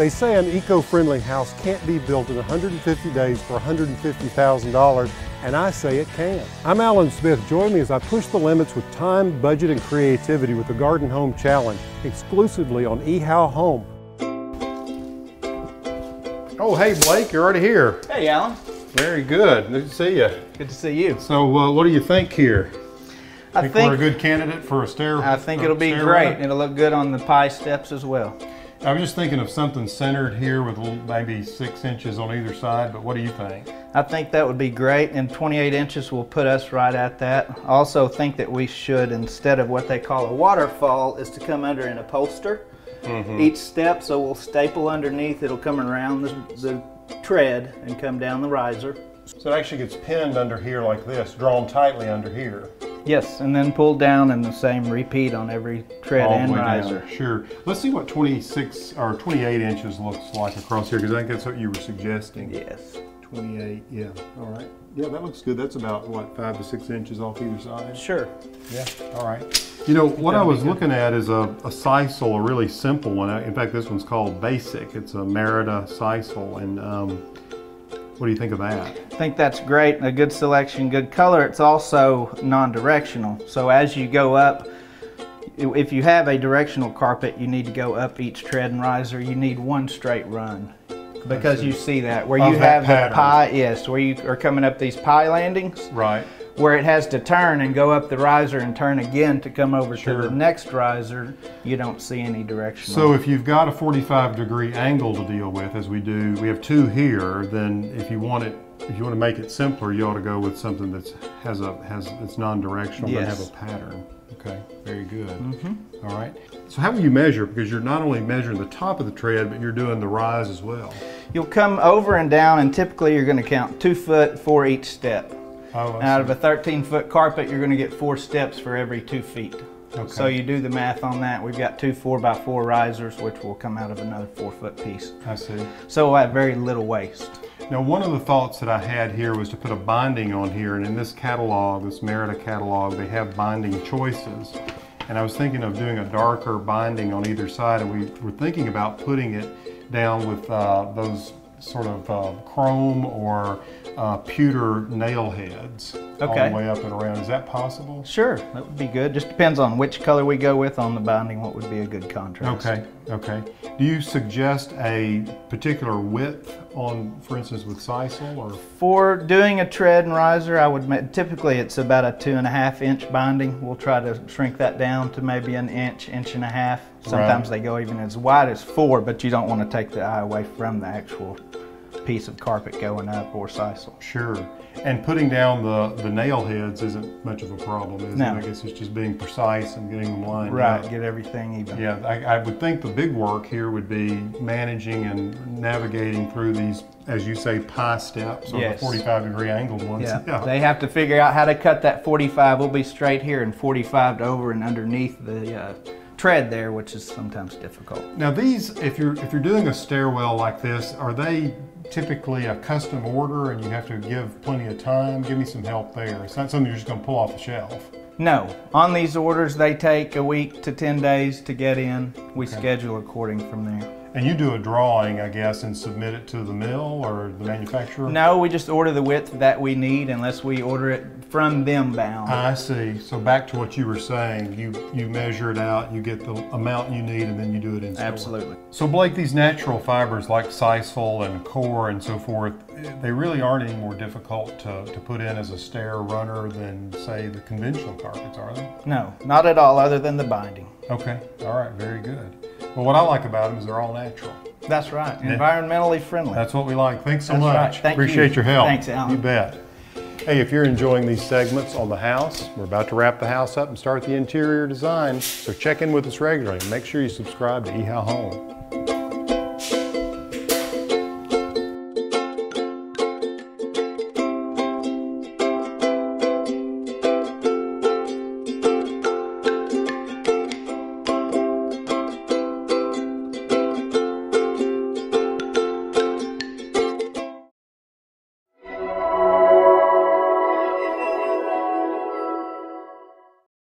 They say an eco-friendly house can't be built in 150 days for $150,000, and I say it can. I'm Alan Smith. Join me as I push the limits with time, budget, and creativity with the Garden Home Challenge, exclusively on eHow Home. Oh, hey, Blake, you're already here. Hey, Alan. Very good. Good to see you. Good to see you. So, what do you think here? I think we're a good candidate for a stair. I think it'll be great. It'll look good on the pie steps as well. I was just thinking of something centered here with maybe 6 inches on either side, but what do you think? I think that would be great, and 28 inches will put us right at that. I also think that we should, instead of what they call a waterfall, is to come under an upholster each step, so we'll staple underneath. It'll come around the tread and come down the riser. So it actually gets pinned under here like this, drawn tightly under here. Yes, and then pull down, and the same repeat on every tread and riser. Sure. Let's see what 26 or 28 inches looks like across here, because I think that's what you were suggesting. Yes. 28, yeah. All right. Yeah, that looks good. That's about, what, 5 to 6 inches off either side? Sure. Yeah, all right. You know, what I was looking at is a sisal, a really simple one. In fact, this one's called Basic. It's a Merida sisal, and what do you think of that? I think that's great, a good selection, good color. It's also non-directional, so as you go up, if you have a directional carpet, you need to go up each tread and riser. You need one straight run, because you see that where you have the pie, yes, where you are coming up these pie landings, right, where it has to turn and go up the riser and turn again to come over to the next riser. You don't see any direction. So if you've got a 45-degree angle to deal with, as we do, we have two here, then if you want to make it simpler, you ought to go with something that's it's non-directional, yes, and have a pattern. Okay, very good. All right. So how will you measure? Because you're not only measuring the top of the tread, but you're doing the rise as well. You'll come over and down, and typically you're going to count 2 foot for each step. Oh, out of a 13-foot carpet, you're going to get 4 steps for every 2 feet. Okay. So you do the math on that. We've got 2 4x4 risers, which will come out of another 4-foot piece. I see. So I have very little waste. Now, one of the thoughts that I had here was to put a binding on here, and in this catalog, this Merida catalog, they have binding choices. And I was thinking of doing a darker binding on either side, and we were thinking about putting it down with those sort of chrome or pewter nail heads all the way up and around. Is that possible? Sure, that would be good. Just depends on which color we go with on the binding, what would be a good contrast. Okay, okay. Do you suggest a particular width on, for instance, with sisal? Or? For doing a tread and riser, I would, typically it's about a 2.5-inch binding. We'll try to shrink that down to maybe an inch, inch and a half. Sometimes they go even as wide as 4, but you don't want to take the eye away from the actual piece of carpet going up or sisal. Sure. And putting down the nail heads isn't much of a problem, is it? I guess it's just being precise and getting them lined up. Right, get everything even. Yeah, I would think the big work here would be managing and navigating through these, as you say, pie steps, or the 45-degree angled ones. Yeah. They have to figure out how to cut that 45. We'll be straight here and 45 over and underneath the tread there, which is sometimes difficult. Now these, if you're doing a stairwell like this, are they typically a custom order and you have to give plenty of time? Give me some help there. It's not something you're just going to pull off the shelf. No. On these orders, they take a week to 10 days to get in. We schedule according from there. And you do a drawing, I guess, and submit it to the mill or the manufacturer? No, we just order the width that we need unless we order it from them bound. I see. So back to what you were saying, you measure it out, you get the amount you need, and then you do it in store. Absolutely. So Blake, these natural fibers like sisal and core and so forth, they really aren't any more difficult to put in as a stair runner than, say, the conventional carpets, are they? No, not at all, other than the binding. Okay. All right. Very good. Well, what I like about them is they're all natural. That's right. Environmentally friendly. That's what we like. Thanks so much. Right. Appreciate your help. Thanks, Alan. You bet. Hey, if you're enjoying these segments on the house, we're about to wrap the house up and start the interior design, so check in with us regularly and make sure you subscribe to eHow Home.